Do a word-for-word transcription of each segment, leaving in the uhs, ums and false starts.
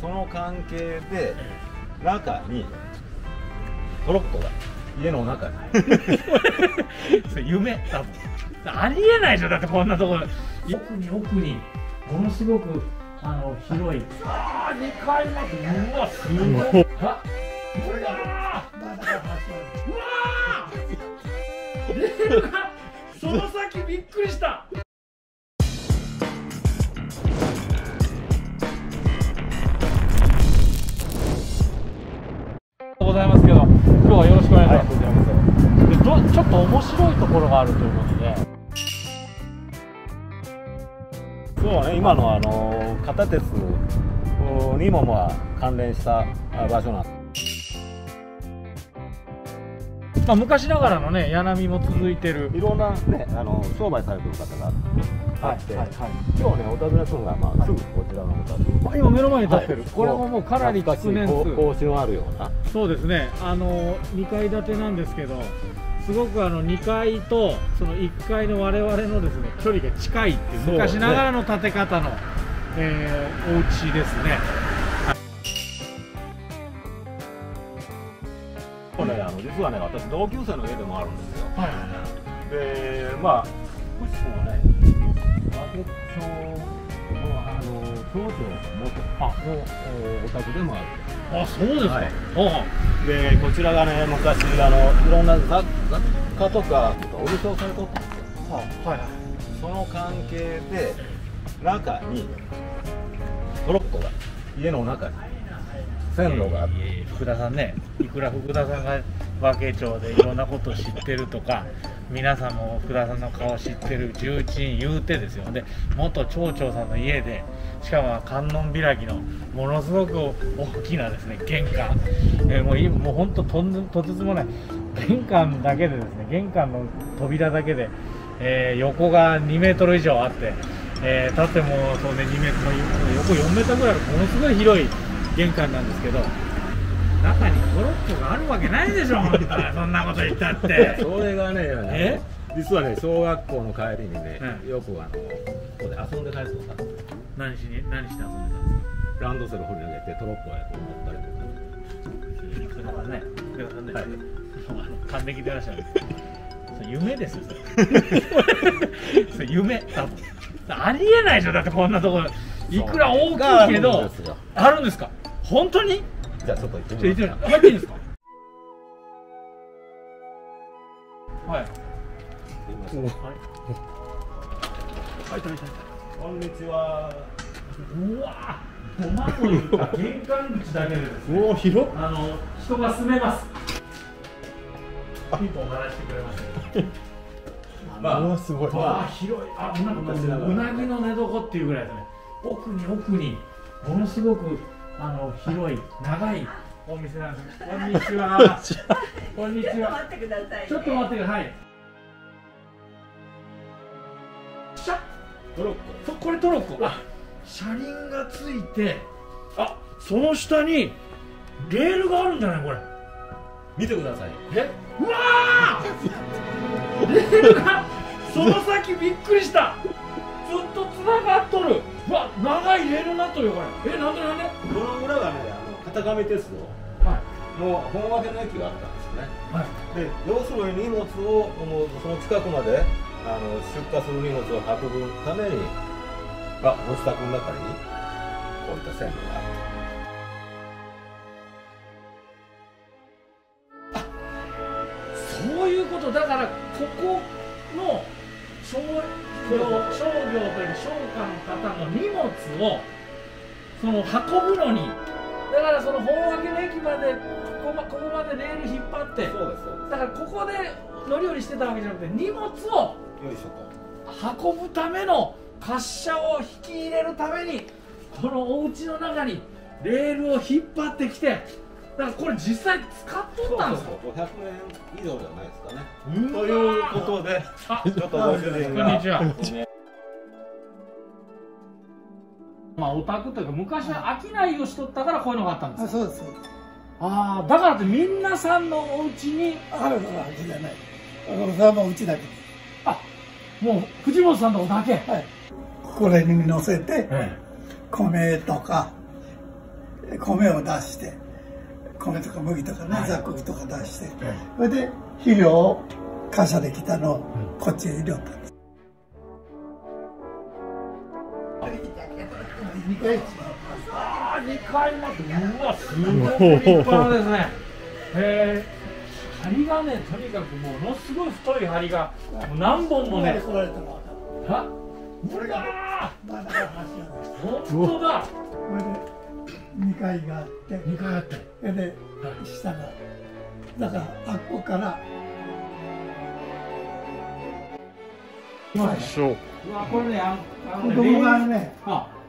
その関係で中にトロッコが家の中にそれ夢多分ありえないでしょ、だってこんなところ奥に奥にものすごくあの広いああにかいまでうわすごいあこれだうわ出るかその先びっくりしたございますけど、今日はよろしくお願いします。はい、でどちょっと面白いところがあるということで、そうね、今のあの片鉄にもまあ関連した場所なんです。まあ昔ながらのね、柳も続いてる。いろんなね、あの商売されてる方があって、今日ね、お尋ねするのがまあすぐこちらの方。今目の前に立ってる。これももうかなり築年数。格子のあるような。そうですね。あのにかい建てなんですけど、すごくあのにかいとそのいっかいの我々のですね距離が近いっていう昔ながらの建て方のえお家ですね。これあの実はね、私同級生の家でもあるんですよ。で、まあ少しもね、馬月町のあの町長の元のお宅でもある。あ、そうですか。で、こちらがね、昔、あの、いろんな雑貨とか、お店をされておったんですよ。はい。その関係で、中に、トロッコが、家の中に、線路があって。福田さんね、いくら福田さんが和気町でいろんなことを知ってるとか、皆さんも福田さんの顔を知ってる重鎮言うてですよね、元町長さんの家で、しかも観音開きのものすごく大きなですね玄関、えー、もう今もう本当とんとつつもない玄関だけでですね、玄関の扉だけで、えー、横がにメートル以上あって、えー、縦もそうねにメートル、横よんメートルぐらいのものすごい広い玄関なんですけど。中にトロッコがあるわけないでしょ、本当はそんなこと言ったって。それがね、実はね、小学校の帰りにね、よくあのここで遊んで帰ってたんですよ。何しに何して遊んでたんですか。ランドセル掘り上げてトロッコを乗ったりとか。それはね、福田さんね、還暦でいらっしゃるんです。夢ですよ、それ。夢、多分。ありえないでしょ、だってこんなところ。いくら大きいけど、あるんですか。本当に？じゃあちょっと行ってみますか。入っていいですか。はい。はい。こんにちは。うわ、土間というか玄関口だけでですね。おお、広っ。あの人が住めます。ピンポン鳴らしてくれました。まあすごい。わあ広い。あ、なんかうなぎの寝床っていうぐらいですね。奥に奥にものすごく。あの広い長いお店なんです。こんにちは。こんにちは。ちょっと待ってください。ちょっと待ってください。シャッ。トロッコ。これトロッコ。あ、車輪がついて、あ、その下にレールがあるんじゃないこれ。見てください。え？うわー。レールがその先びっくりした。ずっと繋がっとる。うわ、長いレールになっとるよこれ。え、なんでなんで？この裏がね、あの片上鉄道の本分けの駅があったんですよね。はい、で、要するに荷物をもうその近くまであの出荷する荷物を運ぶために、まあご自宅の中にこういった線路があった。あ、そういうことだからここの商商業という商家の方の荷物をその運ぶのに、だからその本分けの駅までここま、ここまでレール引っ張って、そうですそうです、だからここで乗り降りしてたわけじゃなくて、荷物を運ぶための滑車を引き入れるためにこのお家の中にレールを引っ張ってきて、だからこれ実際使っとったんですか。そうそうそう、ごひゃくえん以上じゃないですかね。ということで、ちょっとご主人がこんにちは。まあオタクというか昔は商いをしとったからこういうのがあったんです。そうです。ああ、だからってみんなさんのお家にあるのはじゃない。それはもううちだけ。あ、もう藤本さんのだけ。はい。これに乗せて米とか米を出して米とか麦とかね、はい、雑穀とか出して、はい、それで肥料を貨車で来たのをこっちへ入れよったんです。にかいもうわすごい立派なですね。へえ。針がね、とにかくものすごい太い針がもう何本もね。あ、これがまだ本当だ。これでにかいがあって、にかいあって、それで下がだからあっこから。まあ、そう。あ、これね、あの子供がね、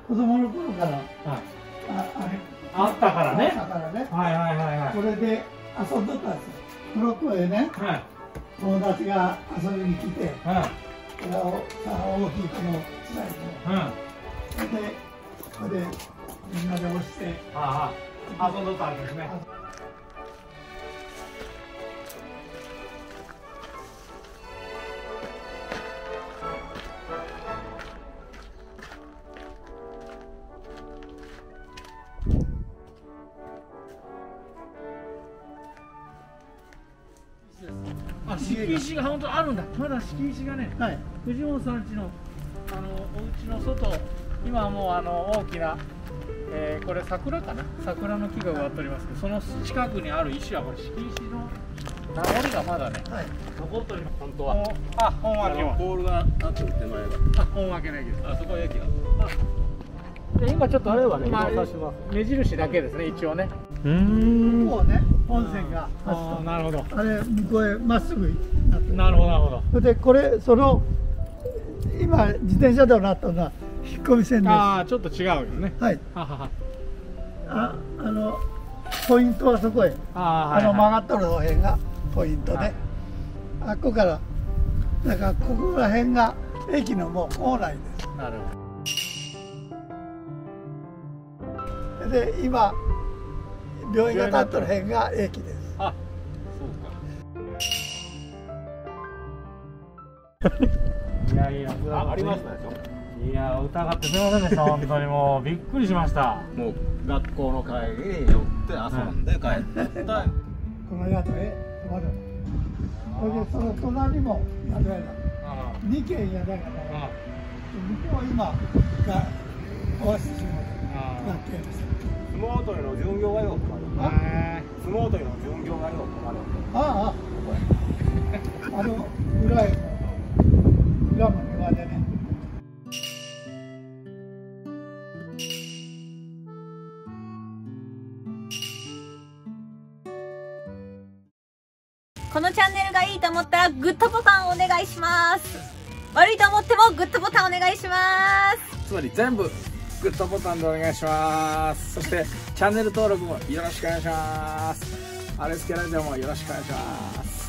子供の頃からああったからね。だからね。はいはいはいはい。これで遊んでたんですよ。この子へね、友達が遊びに来て、これを大きいこのつないで、で、これでみんなで押して、遊んどったわけですね。あ、敷石が本当あるんだ。まだ敷石がね、はい、藤本さん家のあのお家の外、今はもうあの大きな、えー、これ桜かな、桜の木が植わっておりますけど、その近くにある石はこれ敷石の名残がまだね、はい、残っております。本当は。あ、本分けは。ボールがあって手前が。あ、本分けないけど。あそこは駅が。で今ちょっとあれはね、今目印だけですね、一応ね。うん。ここはね。本線が走った。なるほど。あれ向こうへまっすぐなってる。なるほどなるほど。それでこれその今自転車道になったのは引っ込み線です。ああちょっと違うよね。はい。ははは。ああのポイントはそこへ。ああの曲がっとる方辺がポイントで、あっこからだからここら辺が駅のもう構内です。なるほど。で今病院が建っとる辺が駅です。あ、そうか。いやいや、あ、ありましたでしょ。いや、疑ってすみませんでした。本当にもうびっくりしました。もう学校の帰りに寄って遊んで帰って。この宿へ泊まる。それでその隣も宿屋だ。二軒宿屋がね。向こう今が壊してしまった。なってます。相撲取りの巡業がよく泊まる。相撲取りの巡業がよく泊まる。ああ、あの裏へ裏の庭でね。このチャンネルがいいと思ったらグッドボタンお願いします。悪いと思ってもグッドボタンお願いします。つまり全部。グッドボタンでお願いします。そしてチャンネル登録もよろしくお願いします。アールエスケラジオもよろしくお願いします。